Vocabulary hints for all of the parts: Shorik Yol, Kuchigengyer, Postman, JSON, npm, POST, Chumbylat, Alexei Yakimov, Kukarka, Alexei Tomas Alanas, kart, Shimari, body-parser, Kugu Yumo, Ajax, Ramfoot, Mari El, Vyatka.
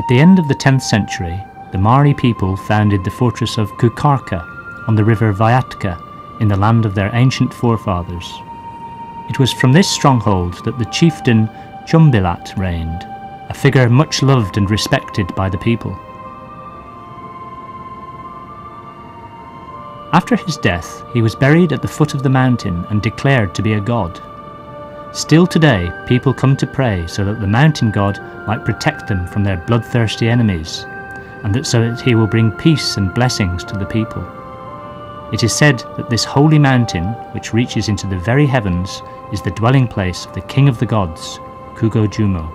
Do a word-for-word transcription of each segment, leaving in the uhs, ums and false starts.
At the end of the tenth century, the Mari people founded the fortress of Kukarka on the river Vyatka in the land of their ancient forefathers. It was from this stronghold that the chieftain Chumbylat reigned, a figure much loved and respected by the people. After his death, he was buried at the foot of the mountain and declared to be a god. Still today, people come to pray so that the mountain god might protect them from their bloodthirsty enemies, and that so that he will bring peace and blessings to the people. It is said that this holy mountain, which reaches into the very heavens, is the dwelling place of the king of the gods, Kugu Yumo.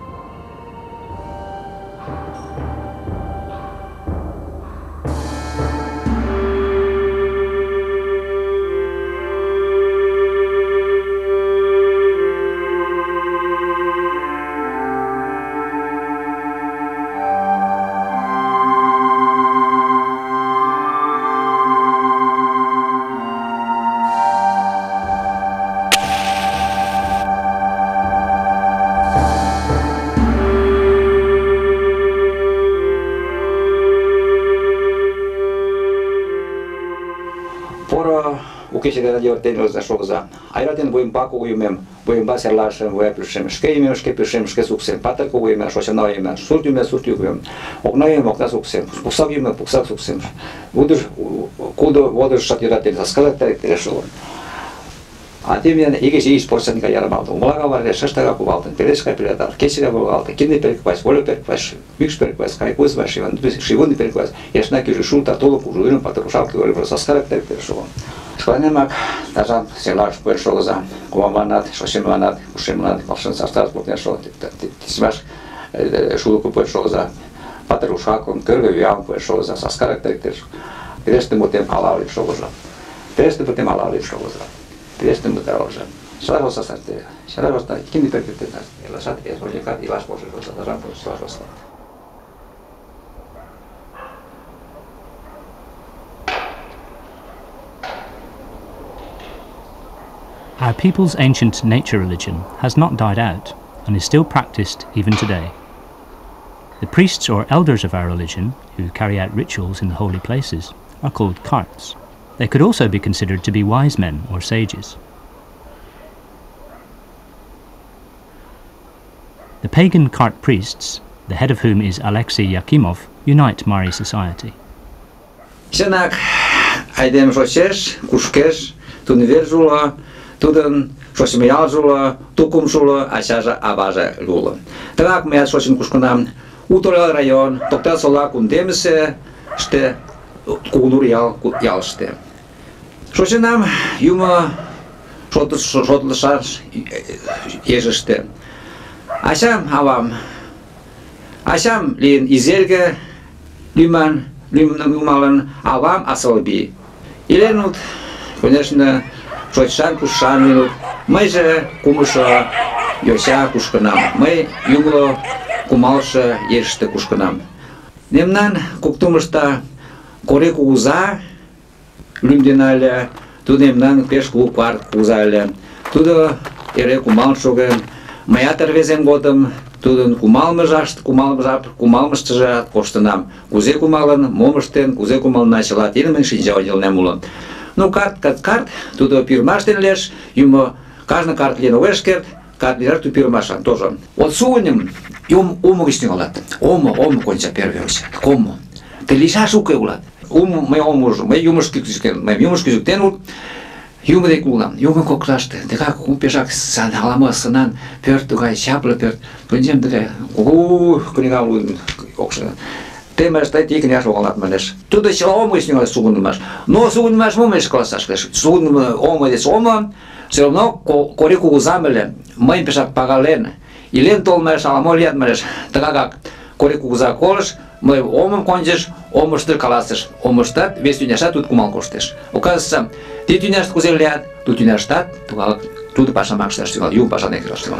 Шванемак, тажам силаш пеншолоза, куманат, шошиманат, кушиманат, калшинсастат, купнешол, тисмаш, шулуку пеншолоза, патрушаком, кыргавиам пеншолоза, саскарак тектеш, трешты мутем алавли шолоза, трешты мутем алавли шолоза, трешты мутем алавли шолоза. Шарахо састате, шарахо састате, кинди перкететат, илашат, эсмоликат, илаш пошешолоза, тажам пеншолоза. Our people's ancient nature religion has not died out and is still practiced even today. The priests or elders of our religion, who carry out rituals in the holy places, are called karts. They could also be considered to be wise men or sages. The pagan kart priests, the head of whom is Alexei Yakimov, unite Mari society. Tudon, šošimijal žula, tukum žula, a šaža avaža žula. Trak me šošim kuškunam, utorel rajon, toktel sola kun demise, šte kunur jal jal šte. Šošinam juma šotlušar ježešte. Ašam avam, ašam lin izelge, liman, liman umalan, avam asalbi. Ilenut, konečna. Шойшан кушанил, мы же кумуша ёся кушканам, мы югло кумалша еште кушканам. Немнан куктумышта кореку уза люмдиналя, туда немнан пешку кварт узаля, туда ире кумалшуга, моя тарвезем годом, туда кумалмажашт, кумалмажап, кумалмаштажат коштанам, кузе кумалан, момаштен, кузе кумал начала, тинамин шинжавадил немулан. Ну карт, карт, карт, туда пирмаштен леш, юмо каждый карт лен уэшкерт, карт лежат у пирмашан тоже. Вот сунем, юм умогичный улад, умо, умо конча первился, умо. Ты лиша шука улад, ум, мы умож, мы юмошки кузикен, мы юмошки зуктенул, юмо декулам, юмо коклаште, ты как упешак сан халама санан, перт тугай шапла перт, пончем такая, ух, книгалун, окшена. Ты можешь стать и княжу волнатманешь. Туда села ома и с него сугунмаш. Но сугунмаш мумеш классаш. Сугунмаш ома здесь ома. Все равно корику узамеле. Мы им пишат пагален. И лен толмаешь, аламо летмаешь. Так как корику узаколешь, мы омом кончишь, омаш ты каласишь. Омаш тат, весь тюняштат тут кумалкоштешь. Оказывается, ты тюняшт кузел лят, тут тюняштат, тут паша макшташ тюгал, юм паша некраш тюгал.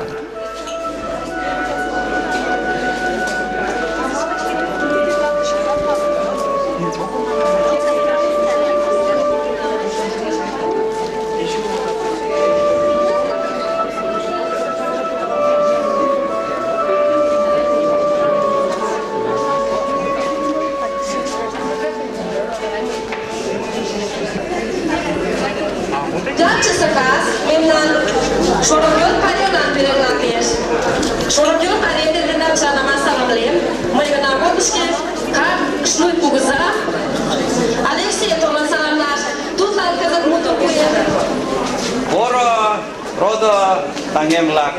Shorik Yol paljonaan pidetään mies. Shorik Yol paljonaan sana massamalleen. Meillä on kotiskeen, kar, snui pukza. Alexei Tomas Alanas, tutla alkazat mutukuja. Poro, roda, tangemlak.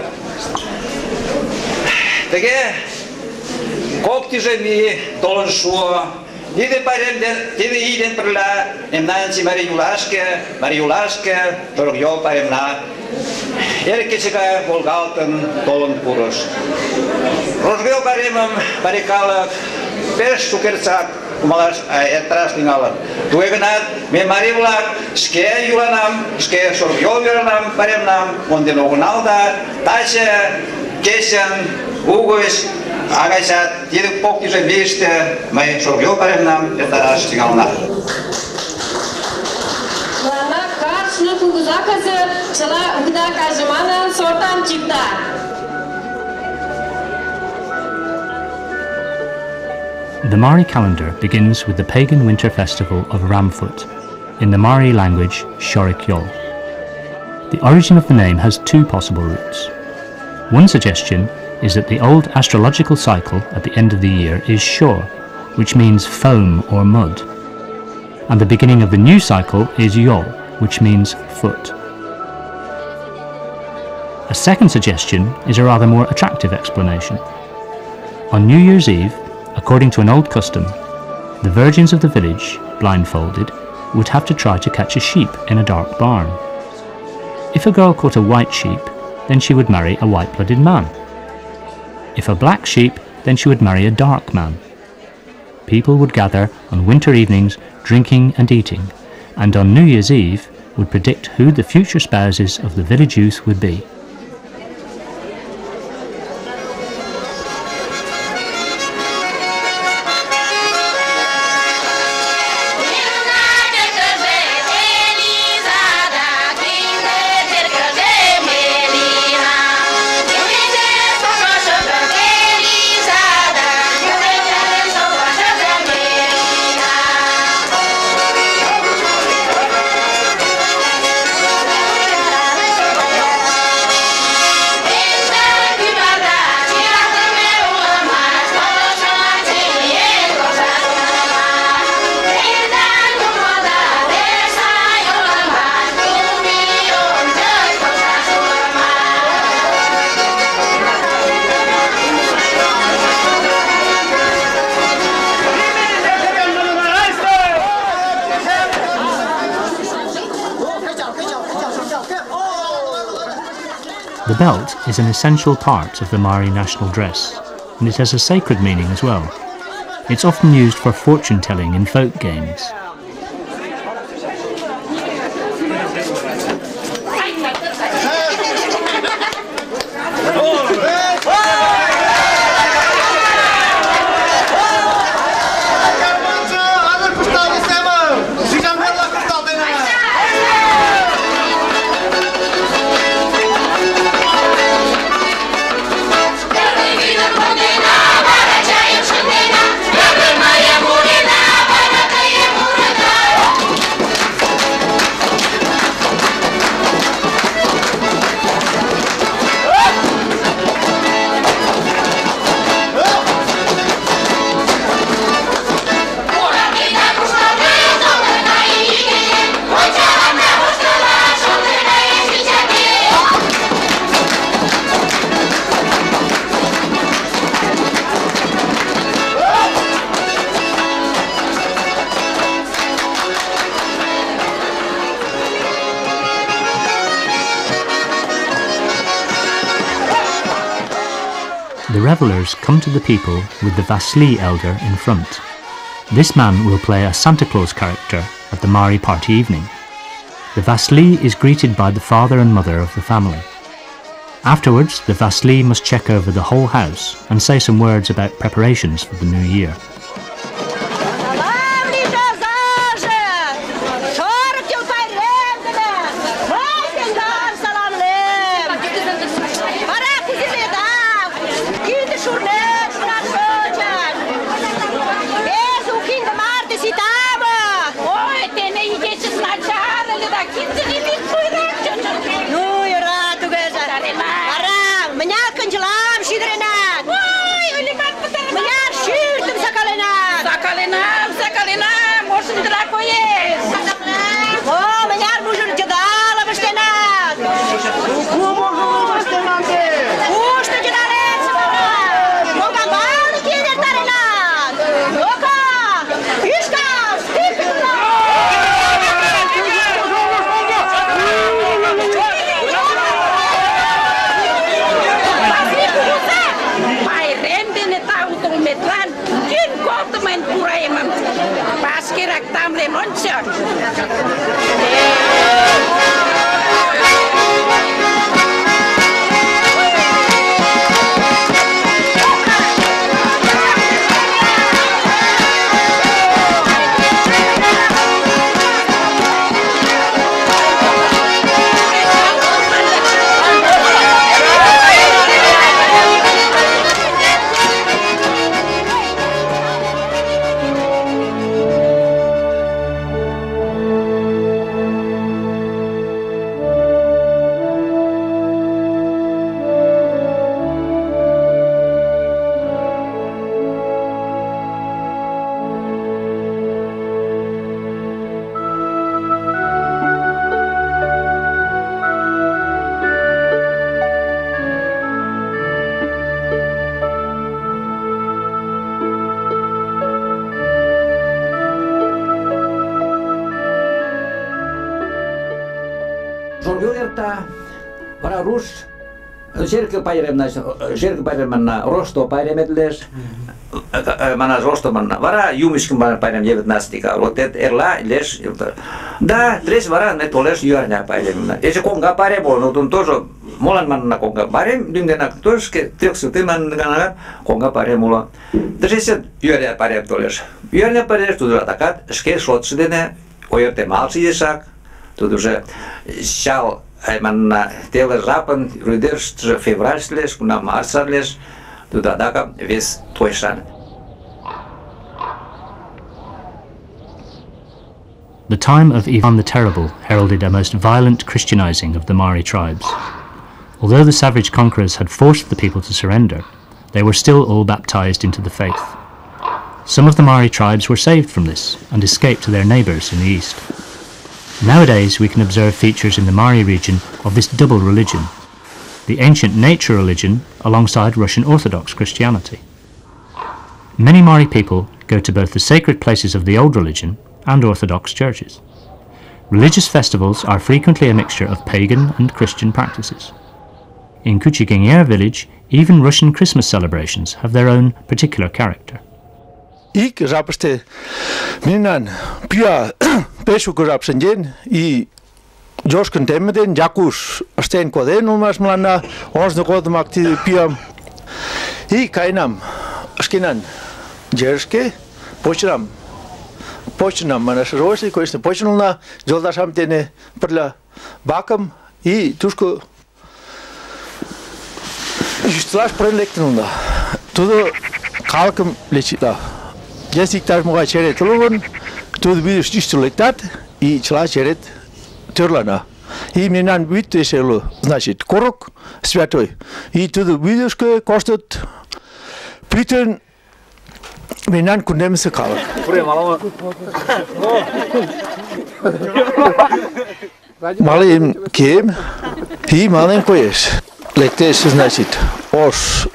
Tege, koktijemi, dolan shuo. Niitä paremmin, niitä iiden perillä, emnäänsi Mari Elaske, Mari Elaske, Shorik Yol paremmin. Erkkisikö volgalten tolon puros. Rosveo paremmin, parikalla, perstukertsak, kumalas etrastingalla. Tuegnat, me Mari Vlad, skee julanam, skee Shorik Yol julanam, paremmin, kontinogunalta, taise, kesän, ugois. Agaisat, tiedot pokkisen viiste, meidän sorgioparemnam ja taas sigalna. Lana kars nu kuguzakaze, sala ugda kazmana sortam chipta. The Mari calendar begins with the pagan winter festival of Ramfoot, in the Mari language Shorik Yol. The origin of the name has two possible roots. One suggestion is that the old astrological cycle at the end of the year is Shor, which means foam or mud, and the beginning of the new cycle is Yol, which means foot. A second suggestion is a rather more attractive explanation. On New Year's Eve, according to an old custom, the virgins of the village, blindfolded, would have to try to catch a sheep in a dark barn. If a girl caught a white sheep, then she would marry a white-blooded man. If a black sheep, then she would marry a dark man. People would gather on winter evenings, drinking and eating, and on New Year's Eve would predict who the future spouses of the village youth would be. The belt is an essential part of the Mari national dress, and it has a sacred meaning as well. It's often used for fortune-telling in folk games. The revellers come to the people with the Vasli elder in front. This man will play a Santa Claus character at the Mari party evening. The Vasli is greeted by the father and mother of the family. Afterwards, the Vasli must check over the whole house and say some words about preparations for the new year. Ну и радуга же! Para rus sirkköpäivämänä sirkköpäivämänä rostopäivämälles mana rostomanna vara jumisköpäiväm devetnaastika lotet erla les da tres vara ne toles juornäpäivämänä ese konga pare bonutun toso molanmanna konga pare dingena toske triksutiman gana konga pare mulla tresset juornä pare toles juornä pare tudatakat ske shotsidene oertemalsisak tuduse shal Aimanna tele zapan ruderst fevralsles kuna marsarles tudadaka ves toishan. The time of Ivan the Terrible heralded a most violent Christianizing of the Mari tribes. Although the savage conquerors had forced the people to surrender, they were still all baptized into the faith. Some of the Mari tribes were saved from this and escaped to their neighbors in the east. Nowadays we can observe features in the Mari region of this double religion, the ancient nature religion alongside Russian Orthodox Christianity. Many Mari people go to both the sacred places of the old religion and Orthodox churches. Religious festivals are frequently a mixture of pagan and Christian practices. In Kuchigengyer village, even Russian Christmas celebrations have their own particular character. Ik rapste minan pia pesu korapsendien I josken temeden jakus asten kodenul mas mlana ons nokodum akti pia I kainam askinan jerske pochram pochram manas rosi koiste pochnulna joldasham tene perla bakam I tushko ishtlash prelektrunda tudo kalkam lechita Yes, I touch my chariot alone to the village to let that each last chariot turlana. He may not be to sell, значит, корок, святой. He to the village costed Britain may not condemn the color. Малим came, he malenko is. Lectes, значит, os,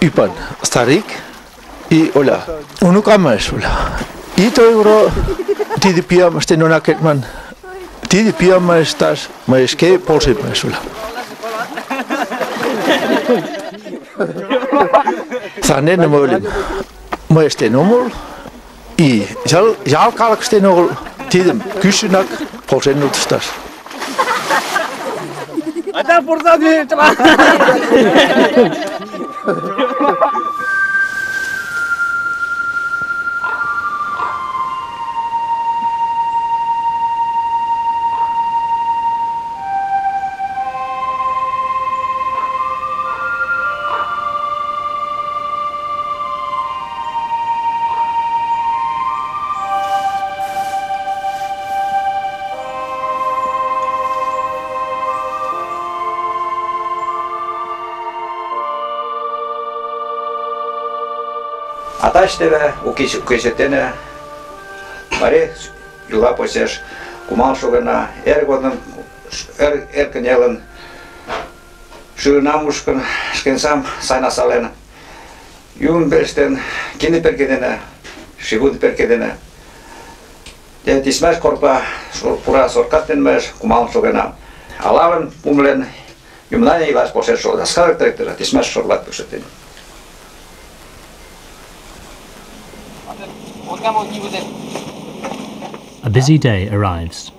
Ipan, Starik. I ola unukamas ola ito euro tidi piam stenona ketman tidi piam estas maeske posibles ola sanen molen maestenumul I jal jal kalkstenol tidim kysynak posennutstas ata portadvi Аташтеве, укиш укишетене, маре юла посеш, кумалшогана, эргоден, эр эркнелен, шурнамушкан, шкенсам сайна салена, юнберштен, кине перкедене, шигун перкедене, тетисмеш корпа, пура соркатенмеш, кумалшогана, алавен, умлен, юмнане илаш посеш, даскар тректора, тисмеш шорлат пушетене. A busy day arrives.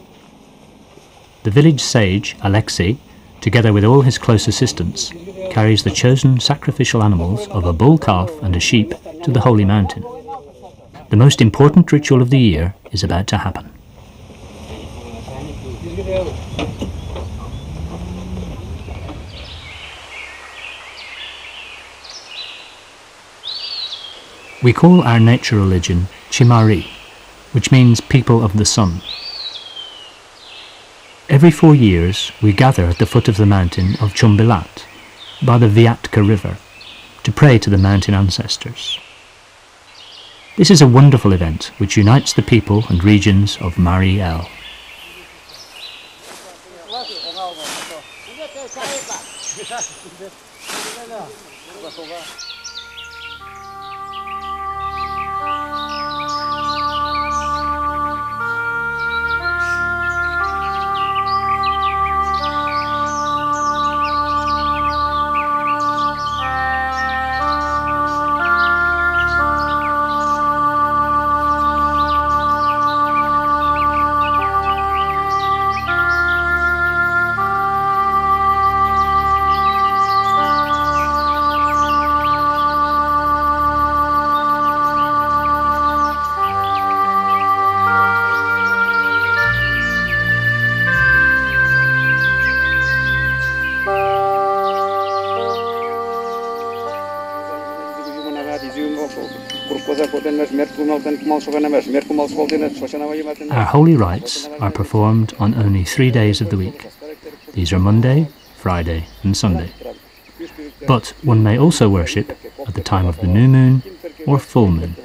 The village sage, Alexei, together with all his close assistants, carries the chosen sacrificial animals of a bull calf and a sheep to the holy mountain. The most important ritual of the year is about to happen. We call our nature religion Shimari, which means people of the sun. Every four years we gather at the foot of the mountain of Chumbylat, by the Vyatka river, to pray to the mountain ancestors. This is a wonderful event which unites the people and regions of Mari El. Our holy rites are performed on only three days of the week. These are Monday, Friday and Sunday. But one may also worship at the time of the new moon or full moon.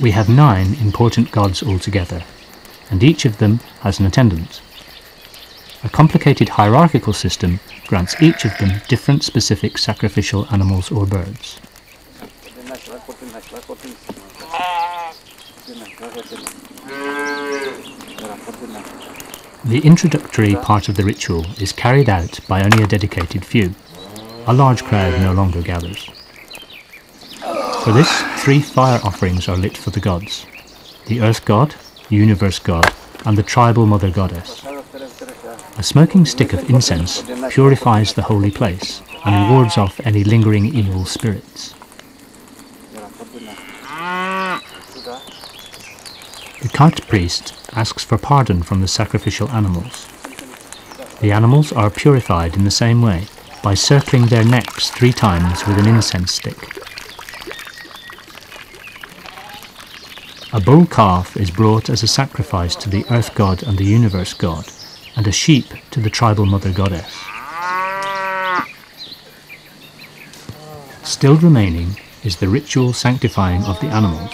We have nine important gods altogether, and each of them has an attendant. A complicated hierarchical system grants each of them different specific sacrificial animals or birds. The introductory part of the ritual is carried out by only a dedicated few. A large crowd no longer gathers. For this, three fire offerings are lit for the gods: the Earth God, Universe God, and the Tribal Mother Goddess. A smoking stick of incense purifies the holy place and wards off any lingering evil spirits. The cart priest asks for pardon from the sacrificial animals. The animals are purified in the same way, by circling their necks three times with an incense stick. A bull calf is brought as a sacrifice to the Earth God and the Universe God, and a sheep to the Tribal Mother Goddess. Still remaining is the ritual sanctifying of the animals.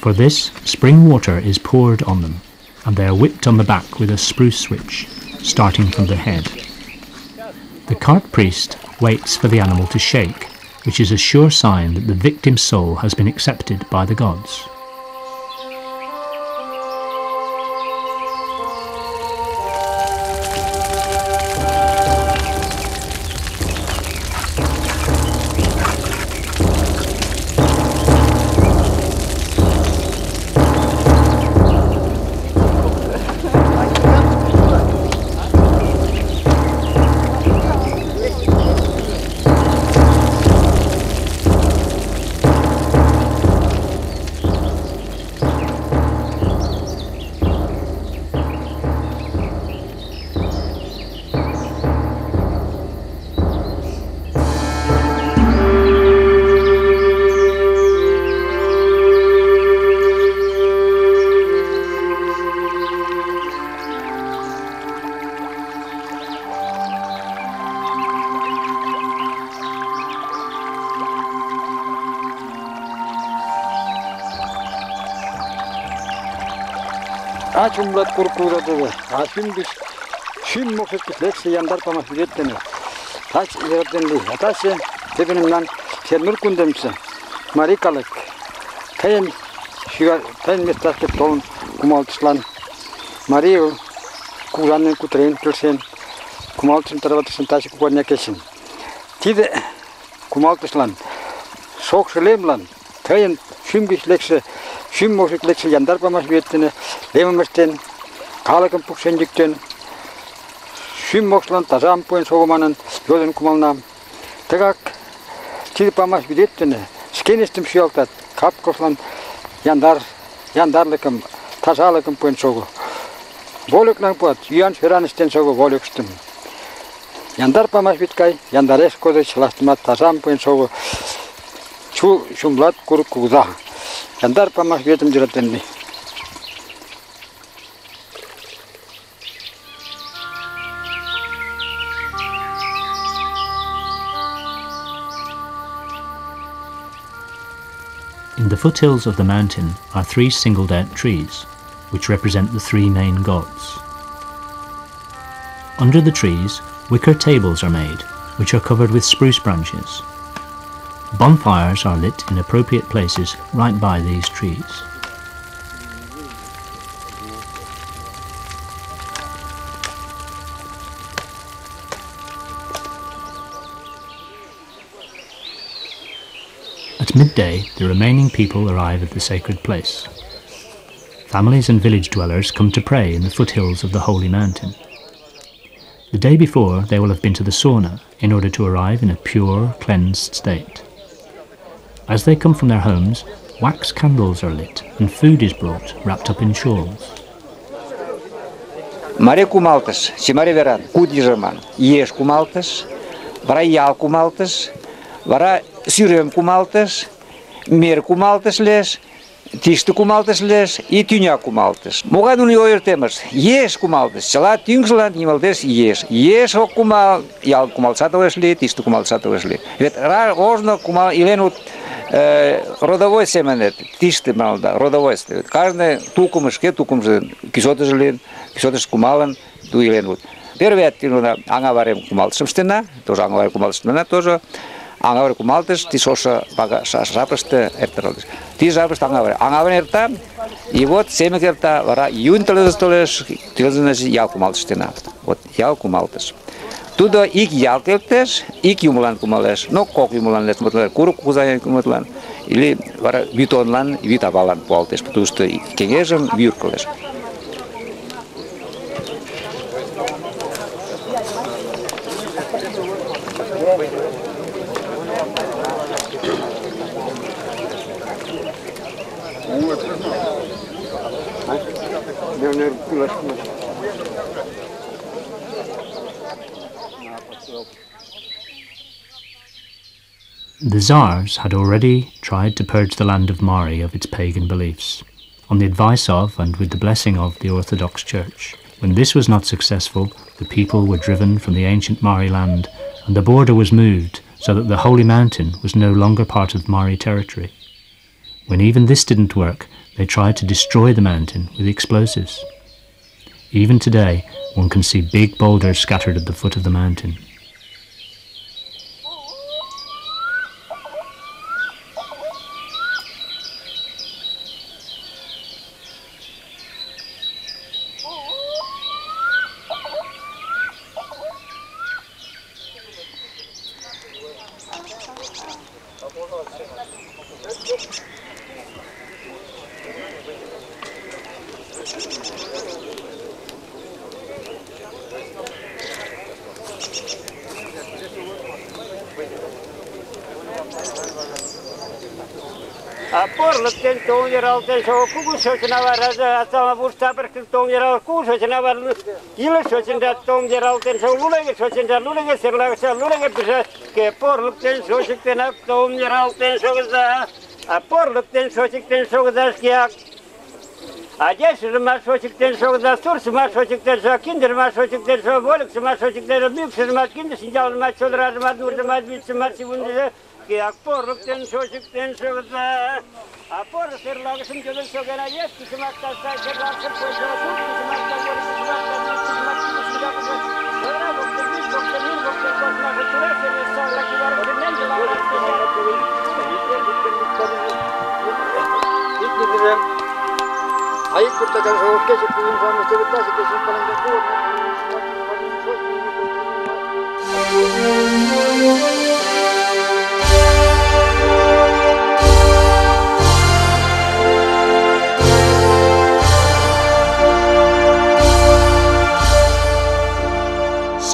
For this, spring water is poured on them, and they are whipped on the back with a spruce switch, starting from the head. The cart priest waits for the animal to shake, which is a sure sign that the victim's soul has been accepted by the gods. Chumbylat kurkura dedi. Aşın bir şim mokşet leksi yandar pamak yetteni. Taş yetteni. Ataşı tepinimden çermür kundemsi. Mari El kayın şigar kayın mestakip dolun kumaltışlan. Mari El kuranın kutreyin kılsen kumaltışın tarabatışın taşı kukarına kesin. Tide kumaltışlan sok şilemlan kayın şim bir leksi şim mokşet leksi yandar pamak yetteni. Lememesten, kalakın püksendikten, şümmokşlan tazağım poen soğumanın yolun kumalınam. Tıkak, çidip amaç bidettini, skenistim şiyaltat, kapkoşlan yandar, yandarlıkım, tazalıkım poen soğu. Volüklan poat, yuyan şöranisten soğu volükstim. Yandar pamaç bitkay, yandar eskoda çılastımad tazağım poen soğu. Şu şumlat kuruk kuğuza. Yandar pamaç bidetim cirattenli. In the foothills of the mountain are three singled out trees, which represent the three main gods. Under the trees, wicker tables are made, which are covered with spruce branches. Bonfires are lit in appropriate places right by these trees. At midday, the remaining people arrive at the sacred place. families and village dwellers come to pray in the foothills of the holy mountain. The day before, they will have been to the sauna in order to arrive in a pure, cleansed state. As they come from their homes, wax candles are lit and food is brought, wrapped up in shawls. Mare kumaltas, Shimari veran, kudizerman, yesh kumaltas, vara yal kumaltas, vara syrem kumaltas, mer kumaltas les, tistu kumaltas les, I tynya kumaltas. Mugan uni oyer temas, yesh kumaltas, sela tyngsland nimaldes yesh, yesh ok kumal, yal kumalsato esli, tistu kumalsato esli. Vet rar ozno kumal ilenut родовой семенет, тиште малда, родовой сте. Каждый тукум ишке, тукум же кисоте жилин, кисоте скумален, ту иленут. Первая тина ангаварем кумалтсемстена, тоже ангаварем кумалтсемена тоже. Ангаварем кумалтес, ти соша бага шапрсте эртералдес. Ти шапрсте ангаварем, ангаварем эрта. И вот семек эрта вара юнтелезестолеш, телезенеш ял кумалтсемена. Вот ял кумалтес. Туда ик ялтелтеш, ик юмулан кумалеш, но кок юмулан лет мотулан, курок кузаян кумалан, или вара битонлан, витавалан пуалтеш, потому что кегежем виркалеш. The Tsars had already tried to purge the land of Mari of its pagan beliefs, on the advice of and with the blessing of the Orthodox Church. When this was not successful, the people were driven from the ancient Mari land, and the border was moved so that the holy mountain was no longer part of Mari territory. When even this didn't work, they tried to destroy the mountain with explosives. Even today, one can see big boulders scattered at the foot of the mountain.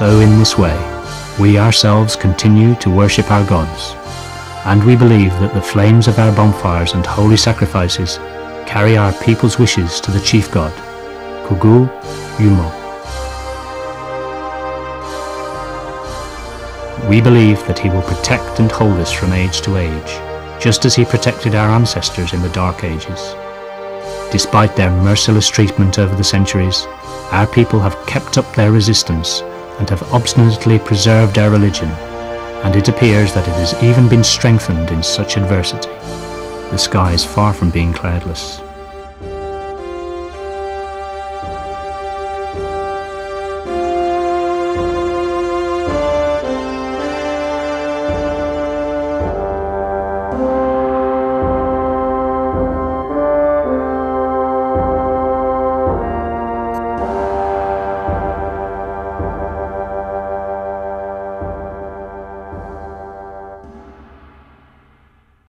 So in this way, we ourselves continue to worship our gods, and we believe that the flames of our bonfires and holy sacrifices carry our people's wishes to the chief god, Kugu Yumo. We believe that he will protect and hold us from age to age, just as he protected our ancestors in the Dark Ages. Despite their merciless treatment over the centuries, our people have kept up their resistance and have obstinately preserved our religion, and it appears that it has even been strengthened in such adversity. The sky is far from being cloudless.